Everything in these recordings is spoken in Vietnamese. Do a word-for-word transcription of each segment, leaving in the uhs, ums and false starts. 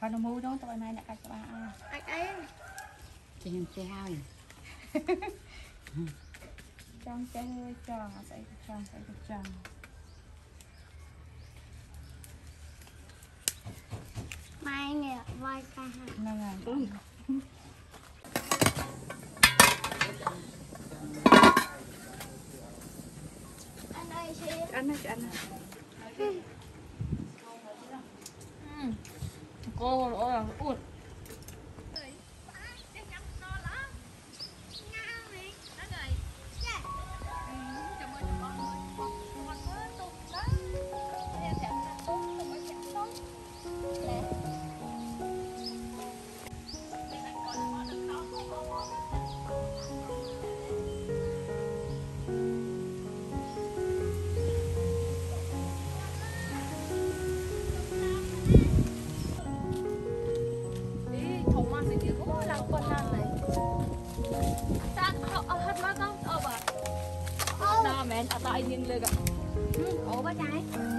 Còn nó mùi đó, tôi này đã cắt cho bà à. Anh ấy chèn chèo. Trong chèo hơi tròn, sẽ tròn, sẽ tròn. Mai nghe voi ca hạt. Nâng à. Ui. Anh ơi chị. Anh ơi chị anh ơi. Cô ơi là ụt. Nhưng lên ạ. Ủa bác trai.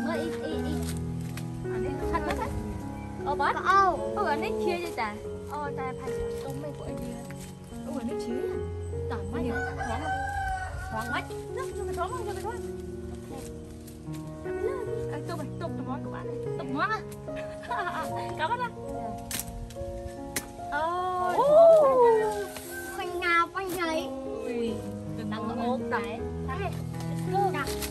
Mới ít ít ít. Thật mất hết. Ủa bác. Ủa bác ở nít chia cho ta. Ủa ta phải tông mấy của anh đi. Ủa ở nít chia. Tỏng mắt. Thoáng mắt. Thoáng mắt. Nước cho mày thoáng mắt. Cho mày thoáng. Tụi mày tụt tụi món của bạn này. Tụt món á. Cảm ơn ạ. Ôi. Quanh ngào quanh giấy. Ui. Đừng nắng nó ốp đấy. Đấy.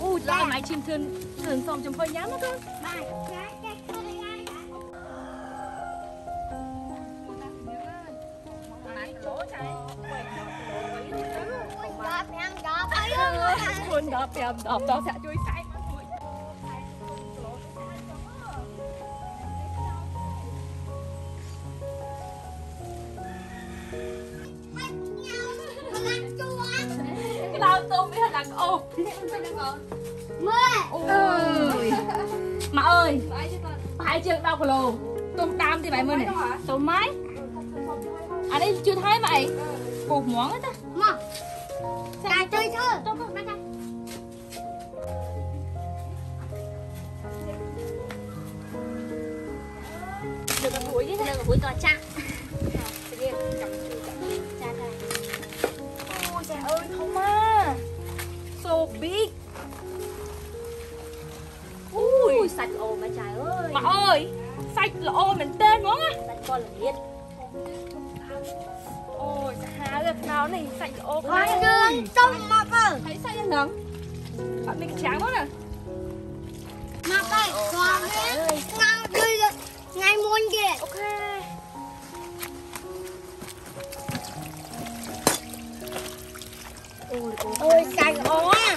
Ui, lo máy chim thương thường xong trong phơi nhá mất không? Bài. Buồn đập em đập đó sẽ chui sai. Mà ơi, phải chưa đâu lô, tôm tam thì bảy mươi này, tôm máy. Anh ấy chưa thấy mày, cột món hết á. Mà, ta chơi thơ. Được một buổi chứ, được một buổi to cha. Ôi trời ơi, không á, so big. Ui, sạch ồ mà trời ơi. Mà ơi, sạch là ồ mình tên đúng không? Sạch con là biết. Ôi, hà lợp nào này, sạch là ồ quá. Ôi, trông mọc ơ. Thấy sạch là nóng. Bọn mình tráng quá nè. Mọc ơi, còn hết. Nào đưa được, ngay muôn kìa. Ok. Ôi, sạch là ồ á.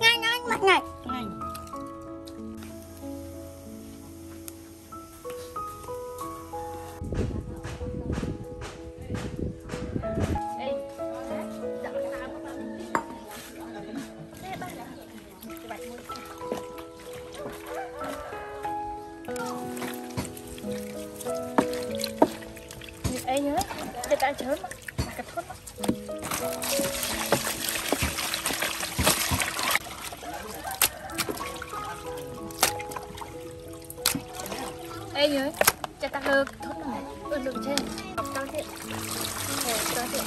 Nhanh anh mạnh này. Nhanh. Hãy subscribe cho kênh Ghiền Mì Gõ để không bỏ lỡ những video hấp dẫn.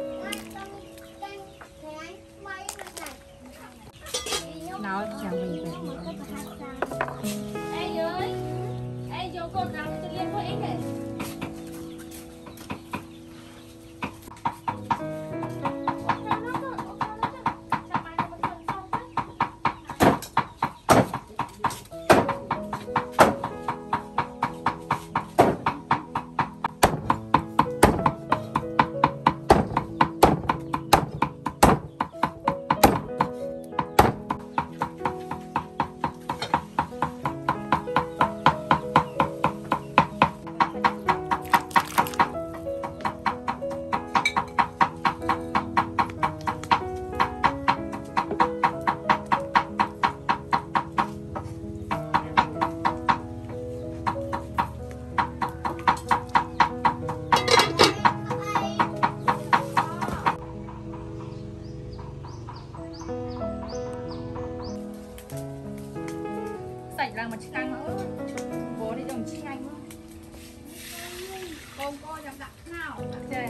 น้าแข็งไปแบบนี้ไอ้เย้ยไอ้โยกคนน้ำจะเรียนพวกเองเลยLà một chiếc anh nữa, bố đi đồng chiếc anh nữa. Không có nhắm đặt nào okay.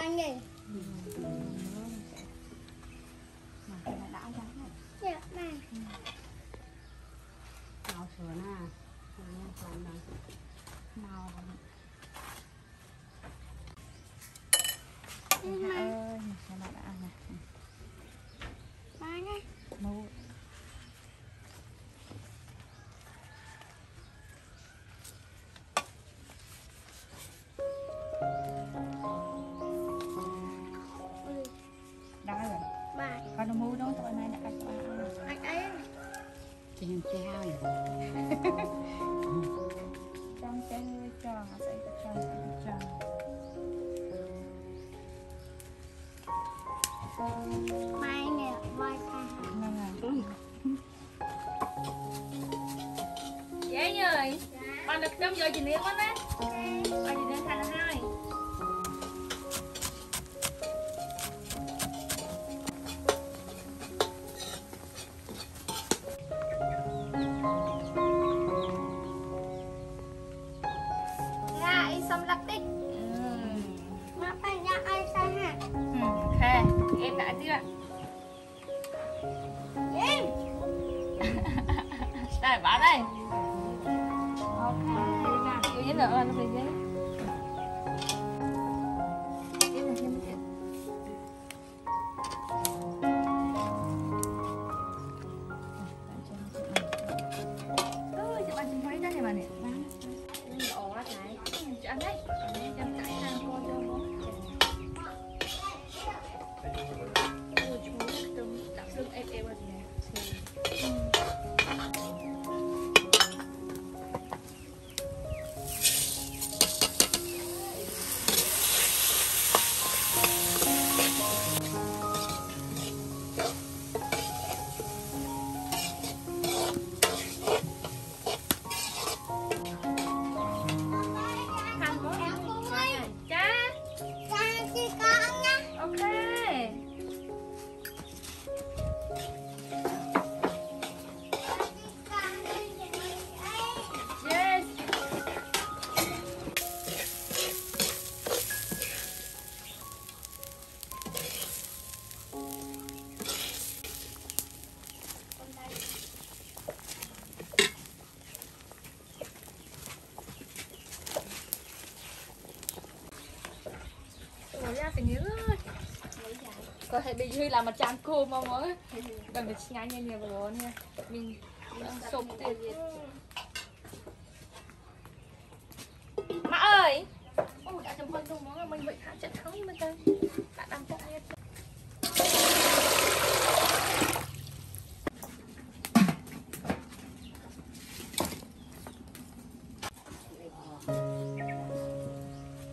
Anh đi. Mà đã ra. Dạ này. Màu sữa nè. Màu. Màu. Ơi, sao lại đã ăn này. Ba ngay. Mai nè, mai nè. Dễ nhời. Bạn được trong giờ chị Niệm quá đấy. Bạn chị Niệm thành là hai. Đây bỏ đây. Ok, vô dính nữa nó bị dính. Ôi, chị bạn thấy ra thì bà nè. Ồ lát này. Chị ăn đấy. Có thể bị Duy làm một trang cô mà mới bằng được ngay như nhiều bố nha. Mình xông tiền gì. Má ơi. Ôi đã chấm con món là mình bị hạ trận thắng mà ta. Đã đâm chắc hết.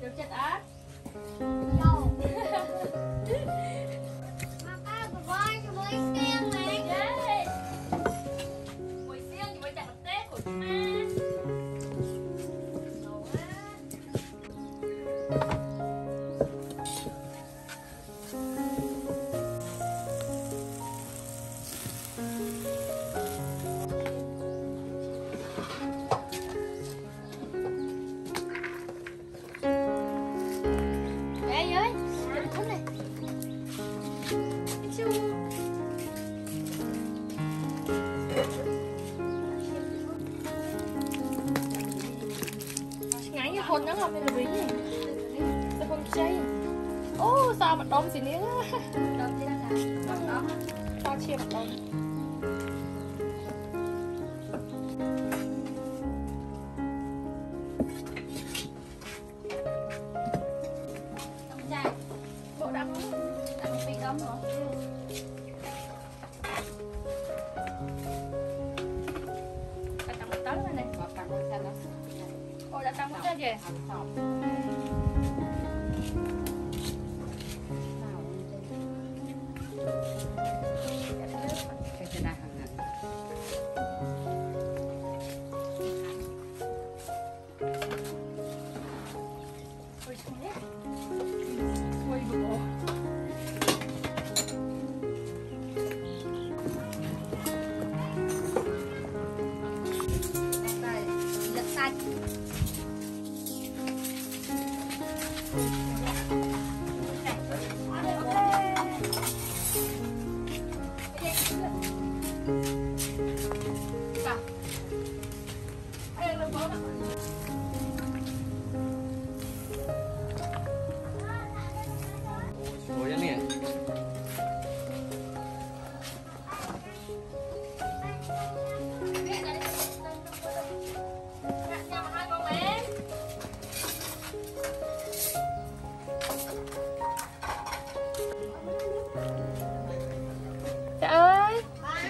Được chết á. Hôn nó làm nên là bính này, tôi không chơi. Ô sao mà đông gì nữa? Đông thế nào? Đông đó, sao chia mà đông? Đông chai, bộ đắng, đắng bị đông hả? Cái tấm tấm này này, bỏ cả cái tấm. Ôi đã tắm hết ra kìa.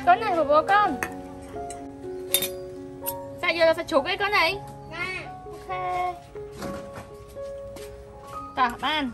Con này của bố con. Sao giờ là phải chụp cái con này? Nè. Ok. Tả ban.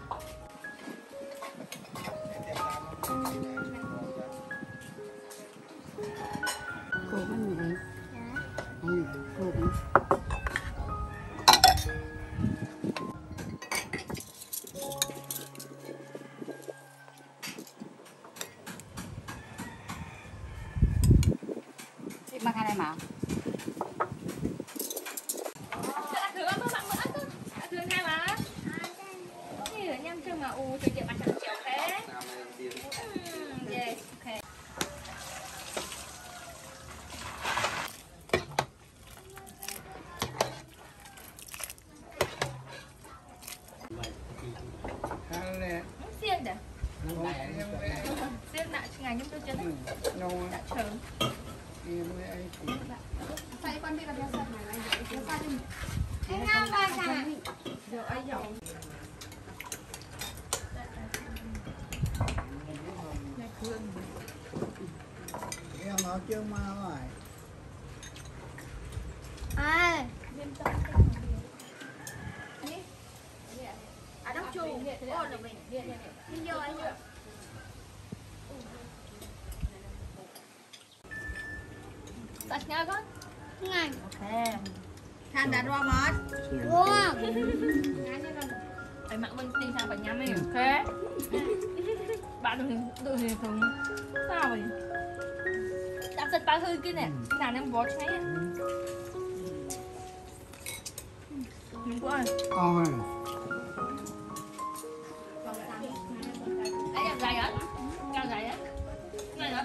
Mà chưa mà rồi. À, à đốc chu. Ô là mình. Đi vô anh ạ. Sạch nha con. Ngon. Ok. Than đã rau mọt. Wow. Ai mặc bên đi sang bệnh nhắm ấy. Thế. Bạn tự thì thường sao vậy? Sạch ba hư kia nè, cái nào em bột cháy á. Mình quá rồi. Con rồi. Đấy, dài á, cao dài á. Này đó.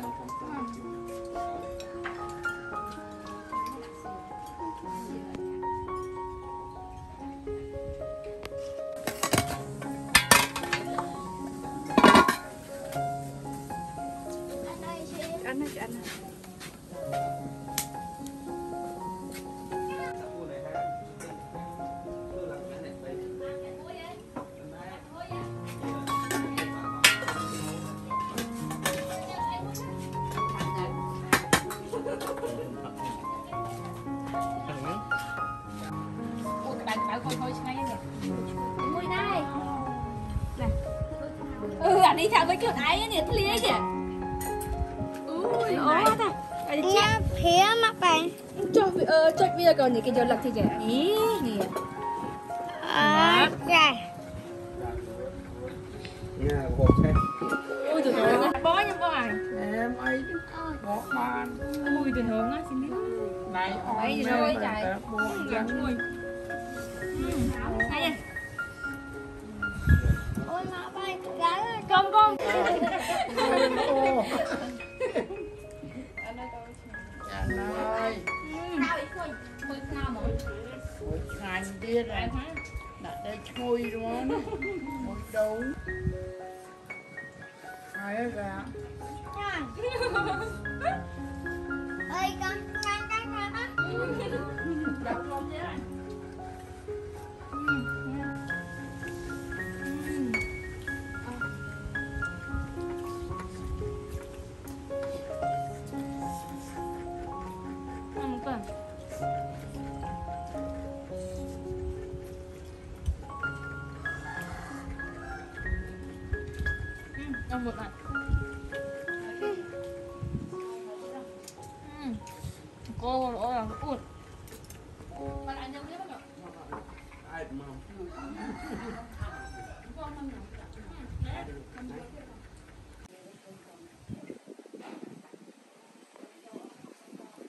Ăn này, ăn này. Đi theo với kiểu ấy nè, thịt lía kìa. Ôi, ôi ta. Nha, phía mặt bạn. Cho vì ờ cho vì còn những cái giờ lật thì kìa. Ý nè. À, dạ. Nha, bộ xe. Ôi trời ơi, bó nha con à. Em ấy bó ban. Mùi từ hướng á xin đi. Này, ấy rồi trời. Mùi. Này nè. Ôi má bay, gái ơi. Con con. Ơi. Sao bị khui? Khui sao mà? Khui hành kia này. Đặt đây khui luôn. Một đủ. Ai hết ra. Ơi con, nhanh cái ra đó. Đọc luôn chứ anh. Ăn một bạn. Ừ. Cô ơi, ôi, ôi.